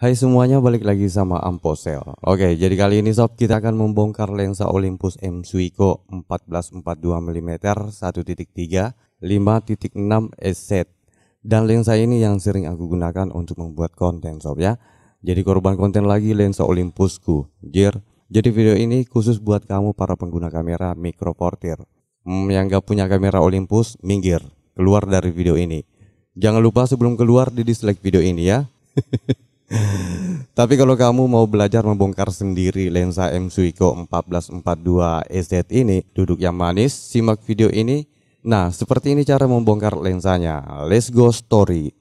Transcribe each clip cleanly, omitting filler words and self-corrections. Hai semuanya, balik lagi sama AmpoCell. Oke, jadi kali ini sob, kita akan membongkar lensa Olympus M.Zuiko 14-42mm 1.3 5.6 SZ. Dan lensa ini yang sering aku gunakan untuk membuat konten sob ya. Jadi korban konten lagi lensa Olympusku, jir. Jadi video ini khusus buat kamu para pengguna kamera Micro Four Thirds. Yang gak punya kamera Olympus, minggir, keluar dari video ini. Jangan lupa sebelum keluar di dislike video ini ya. Tapi kalau kamu mau belajar membongkar sendiri lensa M.Zuiko 14-42 SZ ini, duduk yang manis, simak video ini. Nah, seperti ini cara membongkar lensanya. Let's go story.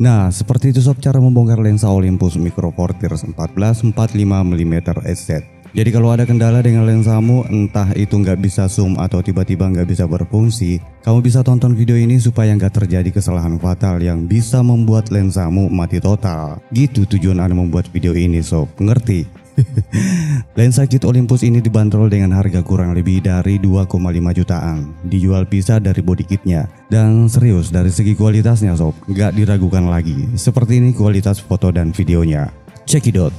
Nah, seperti itu sob cara membongkar lensa Olympus Micro Four Thirds 14-45mm SZ. Jadi kalau ada kendala dengan lensamu, entah itu nggak bisa zoom atau tiba-tiba nggak bisa berfungsi, kamu bisa tonton video ini supaya nggak terjadi kesalahan fatal yang bisa membuat lensamu mati total. Gitu tujuan Anda membuat video ini sob, ngerti? Lensa kit Olympus ini dibanderol dengan harga kurang lebih dari 2,5 jutaan. Dijual pisah dari body kitnya. Dan serius dari segi kualitasnya sob, gak diragukan lagi. Seperti ini kualitas foto dan videonya. Cekidot.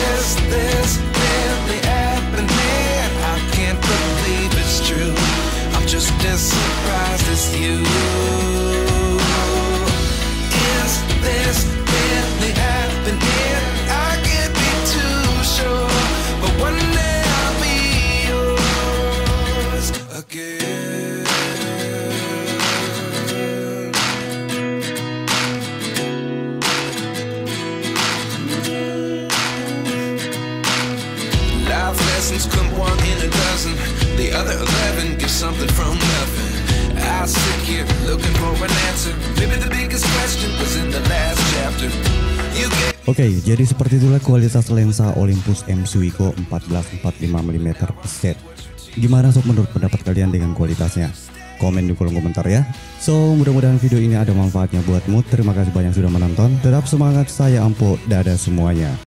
Is this really happening? I can't believe it's true. I'm just as surprised as you. Is this really happening? I can't be too sure, but one day I'll be yours again. Come one in a dozen, the other 11 give something from nothing. I sit here looking for an answer. Maybe the biggest question was in the last chapter. Oke, jadi seperti itulah kualitas lensa Olympus M.Zuiko 14-45mm SZ. Gimana sob menurut pendapat kalian dengan kualitasnya? Komen di kolom komentar ya. So, mudah-mudahan video ini ada manfaatnya buatmu. Terima kasih banyak sudah menonton. Tetap semangat, saya Ampo. Dadah semuanya.